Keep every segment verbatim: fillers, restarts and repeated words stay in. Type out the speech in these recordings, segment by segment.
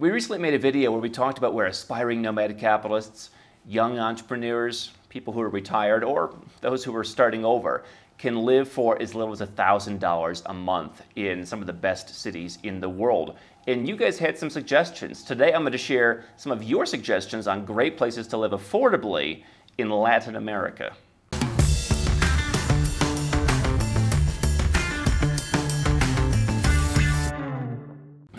We recently made a video where we talked about where aspiring nomad capitalists, young entrepreneurs, people who are retired, or those who are starting over, can live for as little as one thousand dollars a month in some of the best cities in the world. And you guys had some suggestions. Today I'm going to share some of your suggestions on great places to live affordably in Latin America.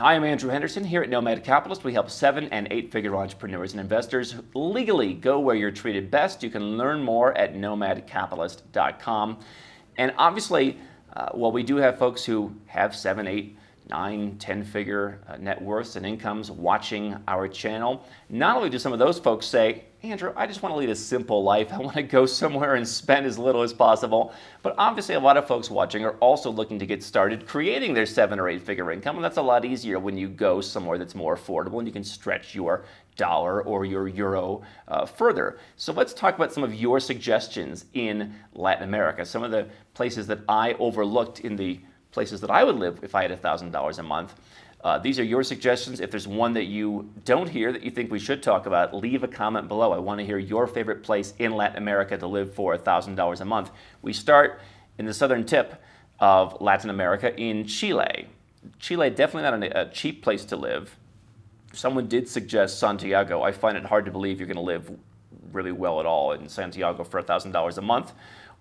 Hi, I'm Andrew Henderson. Here at Nomad Capitalist, we help seven and eight figure entrepreneurs and investors legally go where you're treated best. You can learn more at nomad capitalist dot com. And obviously, uh, while we do have folks who have seven, eight, nine, ten figure uh, net worths and incomes watching our channel, not only do some of those folks say, Andrew, I just want to lead a simple life. I want to go somewhere and spend as little as possible. But obviously, a lot of folks watching are also looking to get started creating their seven or eight figure income. And that's a lot easier when you go somewhere that's more affordable and you can stretch your dollar or your euro uh, further. So let's talk about some of your suggestions in Latin America. Some of the places that I overlooked in the places that I would live if I had one thousand dollars a month. Uh, these are your suggestions. If there's one that you don't hear that you think we should talk about, leave a comment below. I want to hear your favorite place in Latin America to live for one thousand dollars a month. We start in the southern tip of Latin America in Chile. Chile, definitely not an, a cheap place to live. Someone did suggest Santiago. I find it hard to believe you're going to live really well at all in Santiago for one thousand dollars a month,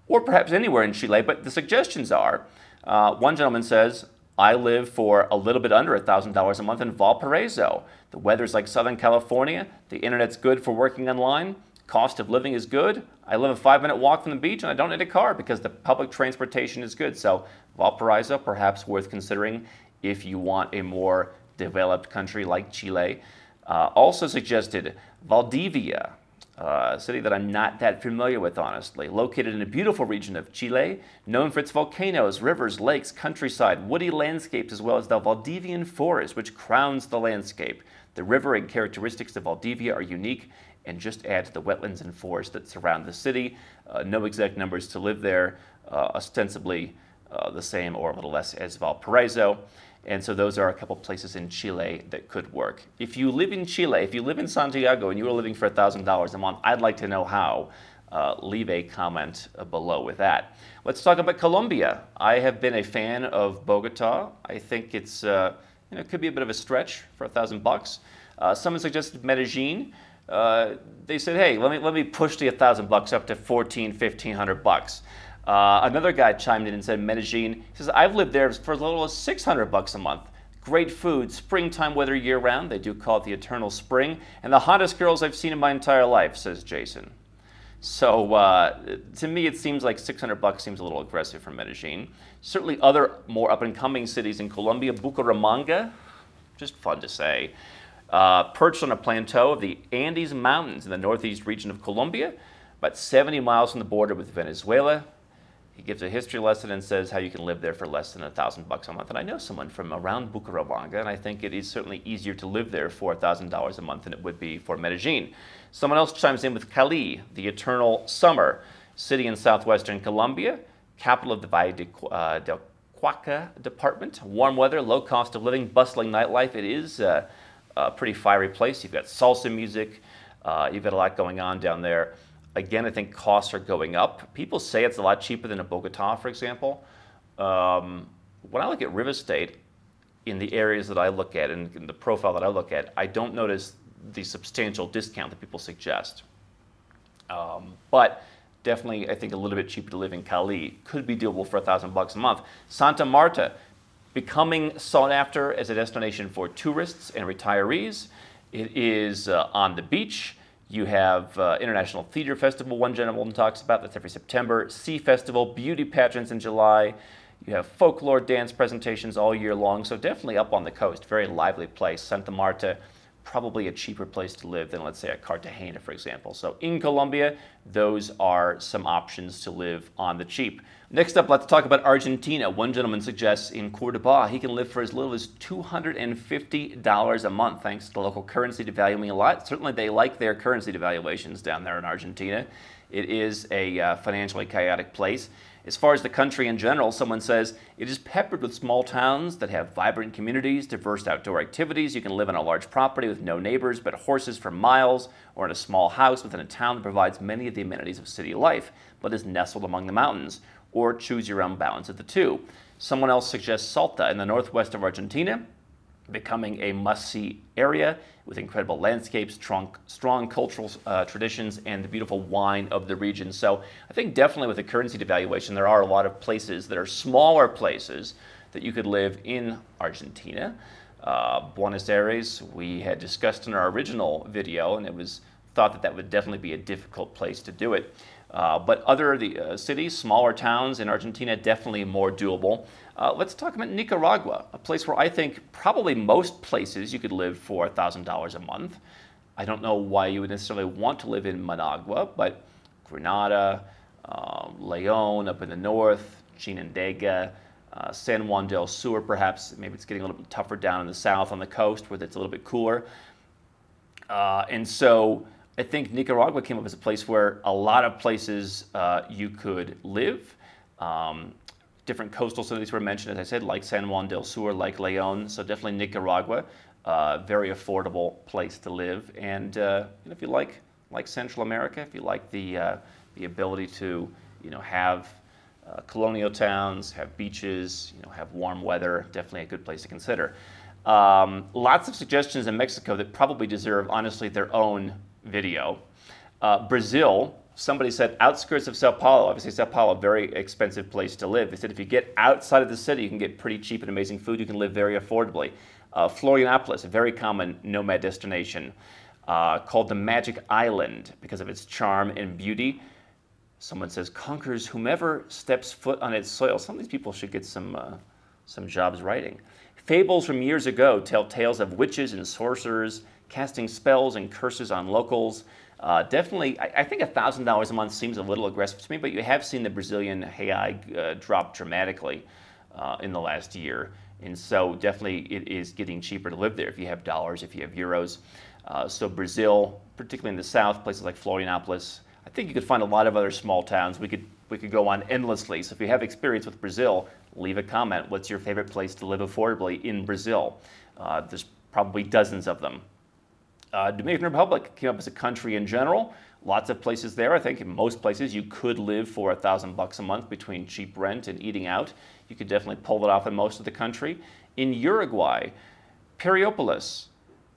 or perhaps anywhere in Chile, but the suggestions are, uh, one gentleman says, I live for a little bit under one thousand dollars a month in Valparaiso. The weather's like Southern California. The internet's good for working online. Cost of living is good. I live a five-minute walk from the beach, and I don't need a car because the public transportation is good. So Valparaiso, perhaps worth considering if you want a more developed country like Chile. Uh, also suggested Valdivia, a city that I'm not that familiar with, honestly. Located in a beautiful region of Chile, known for its volcanoes, rivers, lakes, countryside, woody landscapes, as well as the Valdivian forest, which crowns the landscape. The river and characteristics of Valdivia are unique, and just add to the wetlands and forests that surround the city. Uh, no exact numbers to live there, uh, ostensibly uh, the same or a little less as Valparaiso. And so those are a couple places in Chile that could work. If you live in Chile, if you live in Santiago and you were living for one thousand dollars a month, I'd like to know how. Uh, leave a comment below with that. Let's talk about Colombia. I have been a fan of Bogota. I think it's, uh, you know, it could be a bit of a stretch for a thousand bucks. Uh, someone suggested Medellin. Uh, they said, hey, let me, let me push the thousand bucks up to fourteen, fifteen hundred bucks. Uh, another guy chimed in and said Medellin. He says, I've lived there for as little as six hundred bucks a month. Great food, springtime weather year-round. They do call it the eternal spring. And the hottest girls I've seen in my entire life, says Jason. So uh, to me, it seems like six hundred bucks seems a little aggressive for Medellin. Certainly other more up-and-coming cities in Colombia, Bucaramanga, just fun to say. Uh, perched on a plateau of the Andes Mountains in the northeast region of Colombia, about seventy miles from the border with Venezuela. He gives a history lesson and says how you can live there for less than a thousand bucks a month. And I know someone from around Bucaramanga, and I think it is certainly easier to live there for a thousand dollars a month than it would be for Medellin. Someone else chimes in with Cali, the eternal summer city in southwestern Colombia, capital of the Valle de Cauca department. Warm weather, low cost of living, bustling nightlife. It is a, a pretty fiery place. You've got salsa music. Uh, you've got a lot going on down there. Again, I think costs are going up. People say it's a lot cheaper than a Bogota, for example. Um, when I look at real estate, in the areas that I look at and in the profile that I look at, I don't notice the substantial discount that people suggest. Um, but definitely, I think a little bit cheaper to live in Cali could be doable for a thousand bucks a month. Santa Marta, becoming sought after as a destination for tourists and retirees. It is uh, on the beach. You have uh, International Theater Festival, one gentleman talks about, that's every September. Sea Festival, beauty pageants in July. You have folklore dance presentations all year long. So definitely up on the coast, very lively place. Santa Marta, probably a cheaper place to live than, let's say, a Cartagena, for example. So in Colombia, those are some options to live on the cheap. Next up, let's talk about Argentina. One gentleman suggests in Cordoba, he can live for as little as two hundred fifty dollars a month, thanks to local currency devaluing a lot. Certainly they like their currency devaluations down there in Argentina. It is a uh, financially chaotic place. As far as the country in general, someone says, it is peppered with small towns that have vibrant communities, diverse outdoor activities. You can live on a large property with no neighbors but horses for miles, or in a small house within a town that provides many of the amenities of city life but is nestled among the mountains. Or choose your own balance of the two. Someone else suggests Salta in the northwest of Argentina, becoming a must-see area with incredible landscapes, strong, strong cultural uh, traditions, and the beautiful wine of the region. So I think definitely with the currency devaluation, there are a lot of places that are smaller places that you could live in Argentina. Uh, Buenos Aires, we had discussed in our original video, and it was thought that that would definitely be a difficult place to do it. Uh, but other the, uh, cities, smaller towns in Argentina, definitely more doable. Uh, let's talk about Nicaragua, a place where I think probably most places you could live for a thousand dollars a month. I don't know why you would necessarily want to live in Managua, but Granada, uh, Leon up in the north, Chinandega, uh, San Juan del Sur perhaps. Maybe it's getting a little bit tougher down in the south on the coast where it's a little bit cooler. Uh, and so I think Nicaragua came up as a place where a lot of places uh, you could live. Um, different coastal cities were mentioned, as I said, like San Juan del Sur, like Leon. So definitely Nicaragua, uh, very affordable place to live. And uh, you know, if you like, like Central America, if you like the, uh, the ability to you know, have uh, colonial towns, have beaches, you know, have warm weather, definitely a good place to consider. Um, lots of suggestions in Mexico that probably deserve, honestly, their own video. Uh, Brazil, somebody said outskirts of Sao Paulo. Obviously Sao Paulo, very expensive place to live. They said if you get outside of the city, you can get pretty cheap and amazing food. You can live very affordably. Uh, Florianopolis, a very common nomad destination, uh, called the Magic Island because of its charm and beauty. Someone says conquers whomever steps foot on its soil. Some of these people should get some, uh, some jobs writing. Fables from years ago tell tales of witches and sorcerers casting spells and curses on locals. Uh, definitely, I, I think a thousand dollars a month seems a little aggressive to me, but you have seen the Brazilian real uh, drop dramatically uh, in the last year. And so definitely it is getting cheaper to live there if you have dollars, if you have euros. Uh, so Brazil, particularly in the south, places like Florianopolis, I think you could find a lot of other small towns. We could, we could go on endlessly. So if you have experience with Brazil, leave a comment. What's your favorite place to live affordably in Brazil? Uh, there's probably dozens of them. Uh, Dominican Republic came up as a country in general. Lots of places there. I think in most places you could live for a thousand bucks a month between cheap rent and eating out. You could definitely pull it off in most of the country. In Uruguay, Piriapolis,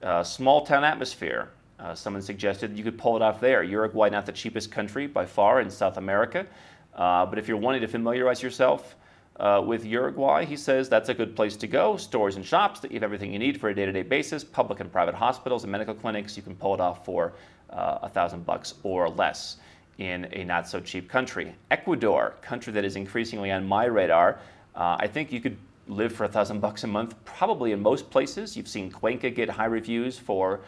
uh, small town atmosphere. Uh, someone suggested you could pull it off there. Uruguay, not the cheapest country by far in South America. Uh, but if you're wanting to familiarize yourself Uh, with Uruguay, he says that's a good place to go. Stores and shops that you have everything you need for a day-to-day basis, public and private hospitals and medical clinics. You can pull it off for uh, a thousand bucks or less in a not-so-cheap country. Ecuador, country that is increasingly on my radar. Uh, I think you could live for a thousand bucks a month probably in most places. You've seen Cuenca get high reviews for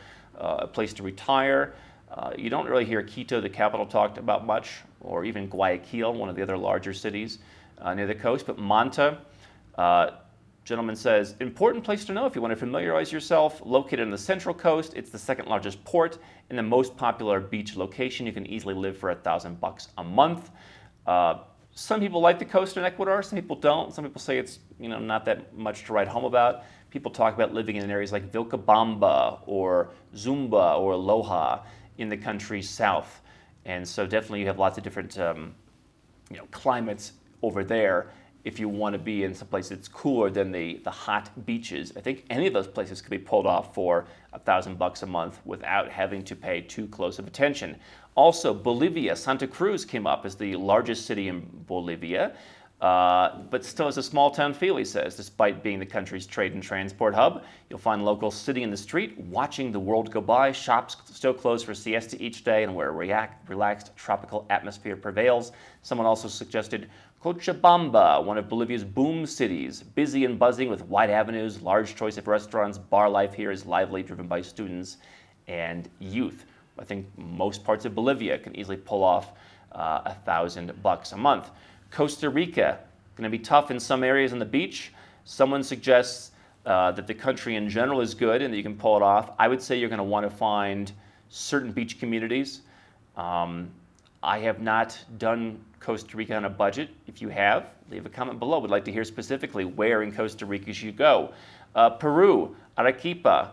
uh, a place to retire. Uh, you don't really hear Quito, the capital, talked about much, or even Guayaquil, one of the other larger cities Uh, near the coast. But Manta, uh, gentleman says, important place to know if you want to familiarize yourself. Located on the central coast, it's the second largest port and the most popular beach location. You can easily live for a thousand bucks a month. Uh, some people like the coast in Ecuador, some people don't. Some people say it's you know not that much to write home about. People talk about living in areas like Vilcabamba or Zumba or Loja in the country's south. And so definitely you have lots of different um, you know climates over there if you want to be in some place that's cooler than the, the hot beaches. I think any of those places could be pulled off for a thousand bucks a month without having to pay too close of attention. Also, Bolivia, Santa Cruz came up as the largest city in Bolivia, uh, but still has a small town feel, he says. Despite being the country's trade and transport hub, you'll find locals sitting in the street, watching the world go by. Shops still closed for siesta each day, and where a react, relaxed tropical atmosphere prevails. Someone also suggested Cochabamba, one of Bolivia's boom cities, busy and buzzing with wide avenues, large choice of restaurants. Bar life here is lively, driven by students and youth. I think most parts of Bolivia can easily pull off uh, a thousand bucks a month. Costa Rica, going to be tough in some areas on the beach. Someone suggests uh, that the country in general is good and that you can pull it off. I would say you're going to want to find certain beach communities. Um, I have not done Costa Rica on a budget. If you have, leave a comment below. We'd like to hear specifically where in Costa Rica you should go. Uh, Peru, Arequipa.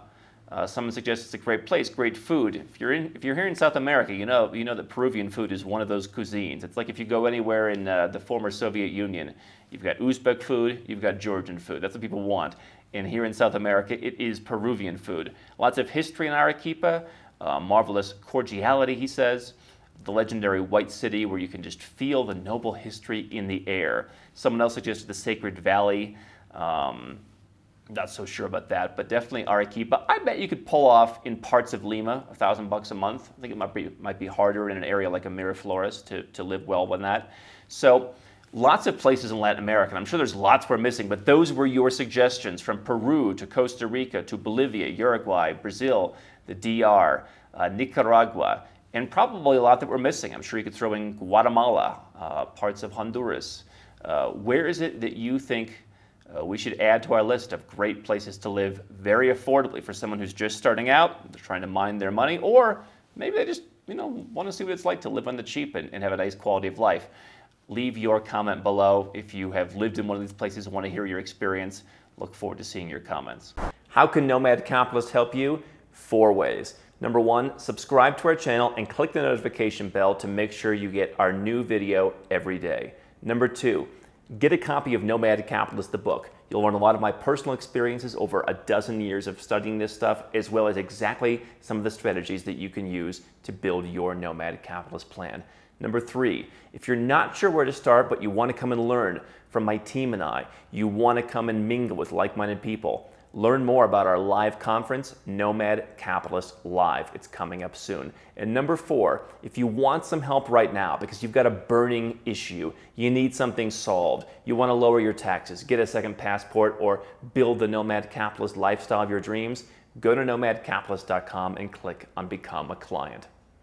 Uh, someone suggests it's a great place, great food. If you're in, if you're here in South America, you know you know that Peruvian food is one of those cuisines. It's like if you go anywhere in uh, the former Soviet Union, you've got Uzbek food, you've got Georgian food. That's what people want. And here in South America, it is Peruvian food. Lots of history in Arequipa, uh, marvelous cordiality, he says. The legendary White City, where you can just feel the noble history in the air. Someone else suggested the Sacred Valley. Um, Not so sure about that, but definitely Arequipa. I bet you could pull off in parts of Lima a thousand bucks a month. I think it might be might be harder in an area like a Miraflores to, to live well with that. So lots of places in Latin America, and I'm sure there's lots we're missing, but those were your suggestions, from Peru to Costa Rica to Bolivia, Uruguay, Brazil, the D R, uh, Nicaragua, and probably a lot that we're missing. I'm sure you could throw in Guatemala, uh, parts of Honduras. Uh, where is it that you think Uh, we should add to our list of great places to live very affordably for someone who's just starting out, they're trying to mine their money, or maybe they just, you know, want to see what it's like to live on the cheap and, and have a nice quality of life? Leave your comment below. If you have lived in one of these places and want to hear your experience, look forward to seeing your comments. How can Nomad Capitalist help you? Four ways. Number one, subscribe to our channel and click the notification bell to make sure you get our new video every day. Number two, get a copy of Nomad Capitalist, the book. You'll learn a lot of my personal experiences over a dozen years of studying this stuff, as well as exactly some of the strategies that you can use to build your Nomad Capitalist plan. Number three, if you're not sure where to start, but you want to come and learn from my team and I, you want to come and mingle with like-minded people, learn more about our live conference, Nomad Capitalist Live. It's coming up soon. And number four, if you want some help right now because you've got a burning issue, you need something solved, you want to lower your taxes, get a second passport, or build the Nomad Capitalist lifestyle of your dreams, go to nomad capitalist dot com and click on Become a Client.